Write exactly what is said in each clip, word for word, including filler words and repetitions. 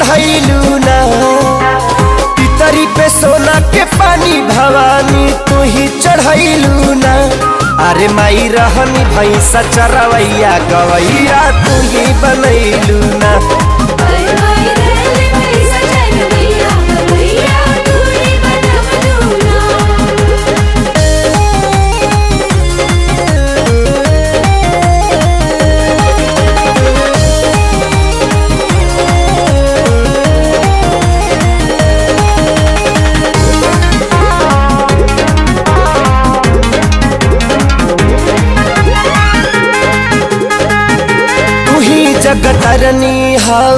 चढ़ाइलू ना तितरी पे सोना के पानी भवानी तू ही चढ़ाइलू ना। अरे माई रहनी भैंसा चरवैया गवैया तू ही बनैलू ना। जगतरनी हौ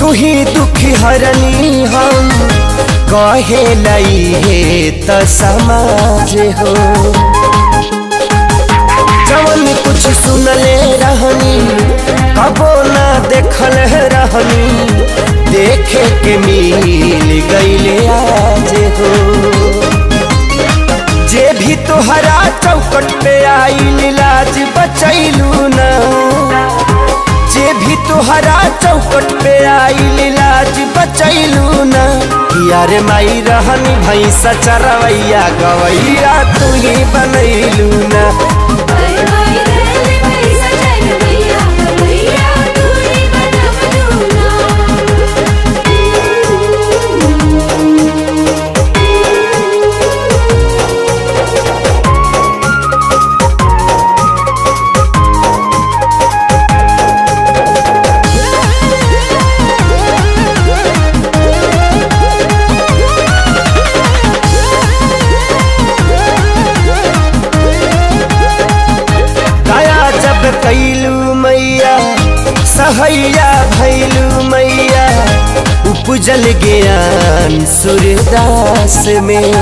तू ही दुखी हरनी हौ कहे लई हे त समाज हो जवन कुछ सुनले रहनी कबो ना देखल रहनी देखे के मिल गईले आज हो। जे भी तोहरा चौकट पे आई लाज बचैलू ना जे भी तोहरा चौकट पे आइल लाज बचैलू ना। यार माई रहनी भैंसा चरवैया गवैया तू ही बनैलू ना। सहैया भैलू मैया उपजल ज्ञान सूर्यदास में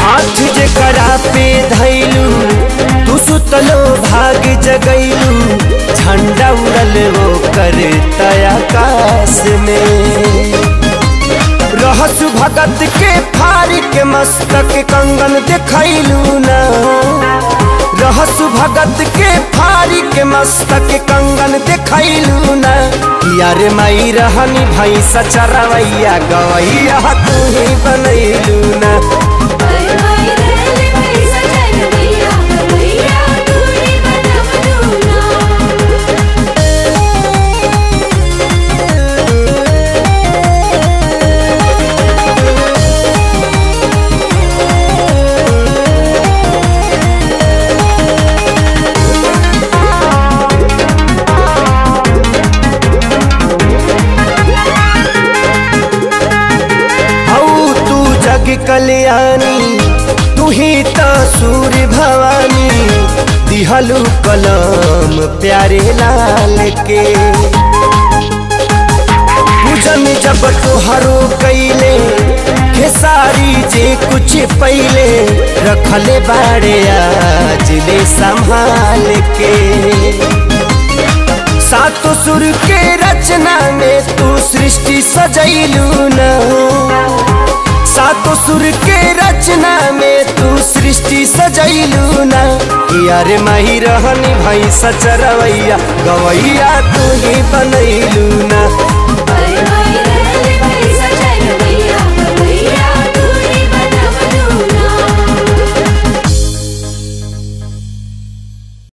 हाथ जे करा पे धैलू तू सुतलो भाग जगैलू झंडा उड़ल वो कर आकाश में रहस भगत के फाड़ के मस्तक कंगन देखैलू ना। रहस भगत के फारी के मस्तक कंगन देखैलू ना। यार माई रहनी भैंसा चरवैया गवैया तू ही बनैलू ना। कल्याणी तू ही तो सूर्य भवानी दिहलू कलम प्यारे लाल के पूजन जब तोहरो कैले खेसारी जे कुछ पहले रखले बाड़े आज ले संभाल के सातों सुर के रचना में तू सृष्टि सजैलू ना। सातों सुर के रचना में तू सृष्टि सजैलू ना। यार माही रहनी भैंसा चरवैया गवैया तू ही बनैलू ना।